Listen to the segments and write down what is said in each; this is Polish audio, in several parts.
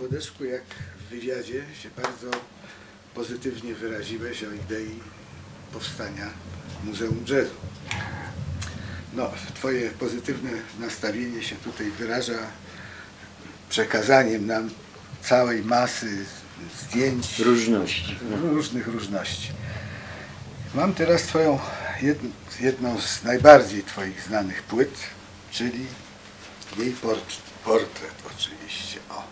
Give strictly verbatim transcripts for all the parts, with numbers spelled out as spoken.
Włodeczku, jak w wywiadzie się bardzo pozytywnie wyraziłeś o idei powstania Muzeum Jazzu. No, twoje pozytywne nastawienie się tutaj wyraża przekazaniem nam całej masy zdjęć różności. różnych różności. Mam teraz twoją, jedną z najbardziej twoich znanych płyt, czyli jej portret. Portret oczywiście, o.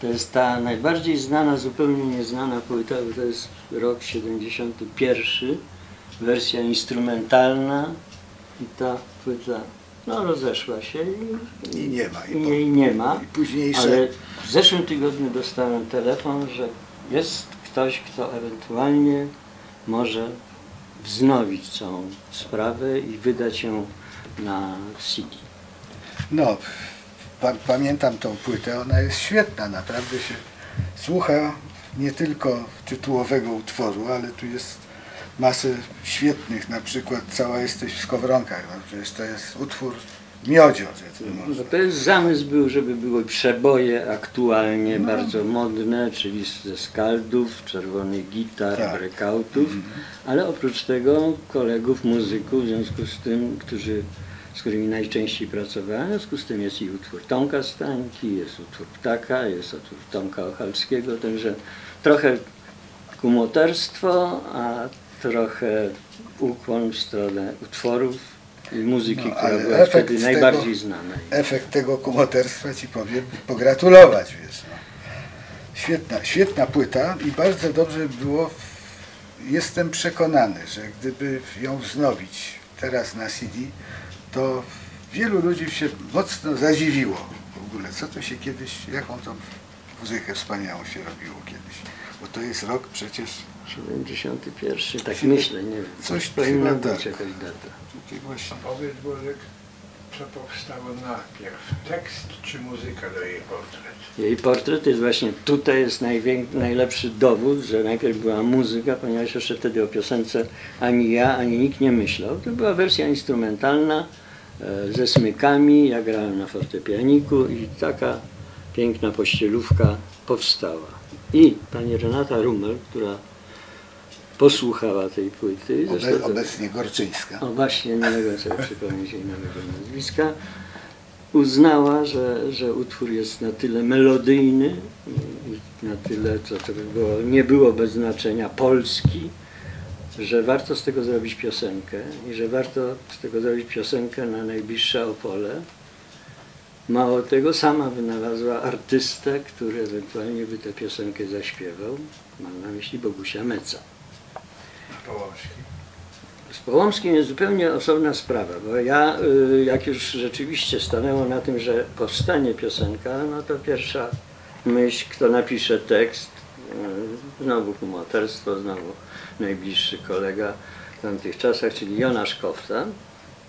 To jest ta najbardziej znana, zupełnie nieznana płyta, bo to jest rok siedemdziesiąty pierwszy, wersja instrumentalna i ta płyta, no, rozeszła się i, I nie ma. I, po, i nie ma, i późniejsze... ale w zeszłym tygodniu dostałem telefon, że jest ktoś, kto ewentualnie może wznowić całą sprawę i wydać ją na C D. No, pamiętam tą płytę, ona jest świetna, naprawdę się słucha nie tylko tytułowego utworu, ale tu jest masę świetnych, na przykład Cała jesteś w Skowronkach, no, przecież to jest utwór miodzio. No, to jest zamysł był, żeby były przeboje aktualnie no. bardzo modne, czyli ze skaldów, czerwonych gitar, tak. breakoutów, mm -hmm. ale oprócz tego kolegów muzyków, w związku z tym, którzy z którymi najczęściej pracowałem, w związku z tym jest i utwór Tomka Stańki, jest utwór Ptaka, jest utwór Tomka Ochalskiego, także trochę kumoterstwo, a trochę ukłon w stronę utworów i muzyki, no, która była wtedy tego, najbardziej znana. Efekt tego kumoterstwa ci powiem, pogratulować, wiesz. No. Świetna, świetna płyta i bardzo dobrze było, jestem przekonany, że gdyby ją wznowić teraz na C D, to wielu ludzi się mocno zadziwiło w ogóle, co to się kiedyś, jaką tą muzykę wspaniałą się robiło kiedyś, bo to jest rok przecież... siedemdziesiąty pierwszy, tak się... myślę, nie wiem, coś powinna być jakaś data. Tutaj właśnie. A powiedz, Włodek, co powstało najpierw, tekst czy muzyka do jej portret? Jej portret jest właśnie, tutaj jest najwię... najlepszy dowód, że najpierw była muzyka, ponieważ jeszcze wtedy o piosence ani ja, ani nikt nie myślał. To była wersja instrumentalna, ze smykami, ja grałem na fortepianiku i taka piękna pościelówka powstała. I pani Renata Rumel, która posłuchała tej płyty... Obe, zresztą, obecnie Gorczyńska. O właśnie, nie mogę sobie przypomnieć jej nowego nazwiska. Uznała, że, że utwór jest na tyle melodyjny, na tyle, co to by było, nie było bez znaczenia, polski, że warto z tego zrobić piosenkę i że warto z tego zrobić piosenkę na najbliższe Opole. Mało tego, sama wynalazła artystę, który ewentualnie by tę piosenkę zaśpiewał. Mam na myśli Bogusia Meca. Z Połomskim? Z Połomskim jest zupełnie osobna sprawa, bo ja, jak już rzeczywiście stanęło na tym, że powstanie piosenka, no to pierwsza myśl, kto napisze tekst, znowu kumoterstwo, znowu najbliższy kolega w tamtych czasach, czyli Jonasz Kofta,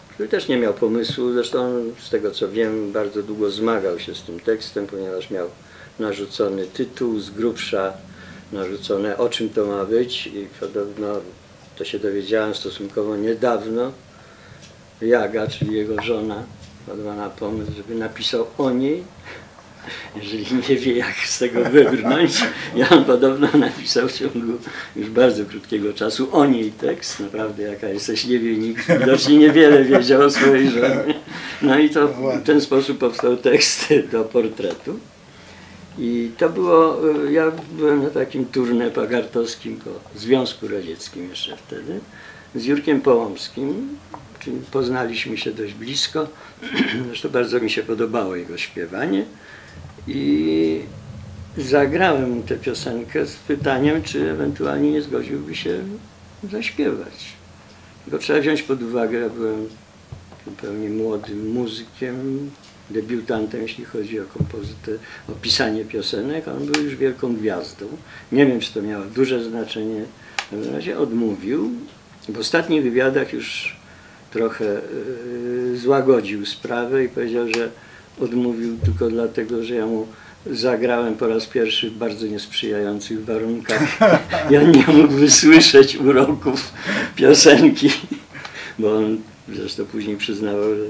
który też nie miał pomysłu, zresztą z tego co wiem bardzo długo zmagał się z tym tekstem, ponieważ miał narzucony tytuł, z grubsza narzucone o czym to ma być i podobno, to się dowiedziałem stosunkowo niedawno, Jaga, czyli jego żona, padła na pomysł, żeby napisał o niej. Jeżeli nie wie, jak z tego wybrnąć, ja on podobno napisał w ciągu już bardzo krótkiego czasu o niej tekst, naprawdę jaka jesteś, nie wie nikt, widocznie niewiele wiedział o swojej żonie. No i to w ten sposób powstał tekst do portretu. I to było, ja byłem na takim tournée pagartowskim po Związku Radzieckim jeszcze wtedy, z Jurkiem Połomskim, czyli poznaliśmy się dość blisko, zresztą bardzo mi się podobało jego śpiewanie. I zagrałem mu tę piosenkę z pytaniem, czy ewentualnie nie zgodziłby się zaśpiewać. Bo trzeba wziąć pod uwagę, ja byłem zupełnie młodym muzykiem, debiutantem, jeśli chodzi o kompozytę, o pisanie piosenek, a on był już wielką gwiazdą. Nie wiem, czy to miało duże znaczenie, w każdym razie odmówił. W ostatnich wywiadach już trochę yy, złagodził sprawę i powiedział, że odmówił tylko dlatego, że ja mu zagrałem po raz pierwszy w bardzo niesprzyjających warunkach. Ja nie mógł wysłyszeć uroków piosenki, bo on zresztą później przyznawał, że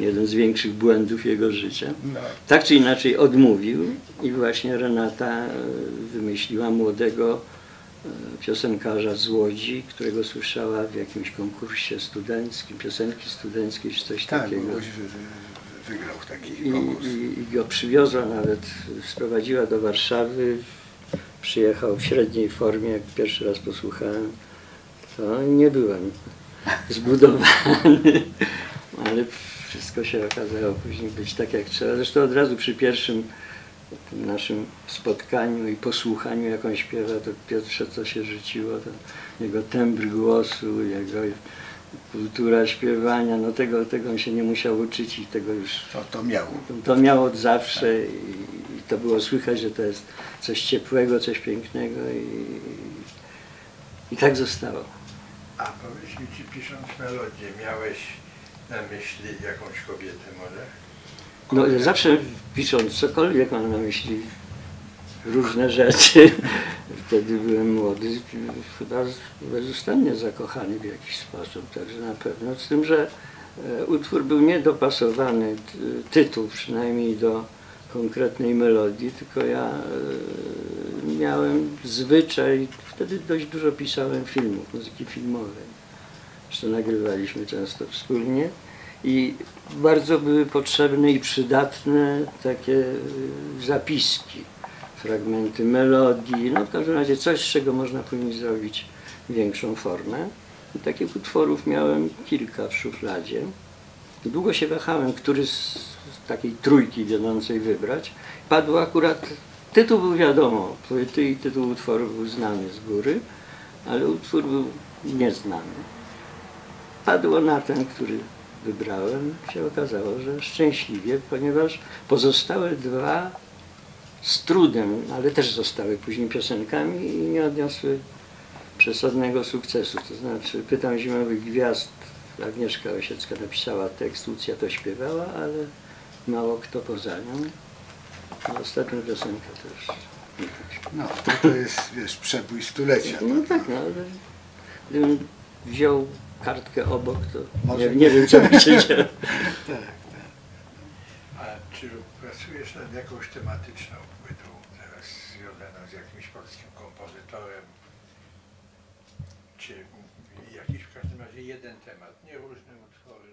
jeden z większych błędów jego życia. Tak czy inaczej odmówił i właśnie Renata wymyśliła młodego piosenkarza z Łodzi, którego słyszała w jakimś konkursie studenckim, piosenki studenckiej czy coś tak, takiego. Bo wygrał taki I, konkurs. I, I go przywiozła nawet, sprowadziła do Warszawy, przyjechał w średniej formie, jak pierwszy raz posłuchałem, to nie byłem zbudowany, ale wszystko się okazało później być tak jak trzeba. Zresztą od razu przy pierwszym tym naszym spotkaniu i posłuchaniu, jak on śpiewa, to pierwsze co się rzuciło, to jego tembr głosu, jego kultura śpiewania, no tego, tego on się nie musiał uczyć i tego już... To, to miało. To miało od zawsze i, i to było słychać, że to jest coś ciepłego, coś pięknego i, i tak zostało. A powiedz mi, czy pisząc melodię miałeś na myśli jakąś kobietę może? No, ja zawsze pisząc cokolwiek mam na myśli różne rzeczy. Wtedy byłem młody, chyba bezustannie zakochany w jakiś sposób, także na pewno. Z tym, że utwór był niedopasowany, tytuł przynajmniej do konkretnej melodii, tylko ja miałem zwyczaj, wtedy dość dużo pisałem filmów, muzyki filmowej, zresztą nagrywaliśmy często wspólnie. I bardzo były potrzebne i przydatne takie zapiski, fragmenty melodii, no w każdym razie coś, z czego można później zrobić większą formę. I takich utworów miałem kilka w szufladzie. I długo się wahałem, który z takiej trójki wiodącej wybrać. Padł akurat, tytuł był wiadomo, płyty i tytuł utworu był znany z góry, ale utwór był nieznany. Padło na ten, który wybrałem, się okazało, że szczęśliwie, ponieważ pozostałe dwa z trudem, ale też zostały później piosenkami i nie odniosły przesadnego sukcesu. To znaczy Pytam zimowych gwiazd, Agnieszka Osiecka napisała tekst, Lucja to śpiewała, ale mało kto poza nią. A ostatnią piosenkę też. No, to, to jest, wiesz, przebój stulecia. No tak, tak no, ale gdybym wziął kartkę obok, to może nie, nie wiem, co mi się dzieje. Tak, tak. A czy pracujesz nad jakąś tematyczną płytą teraz związaną z jakimś polskim kompozytorem? Czy jakiś w każdym razie jeden temat, nie różne utwory?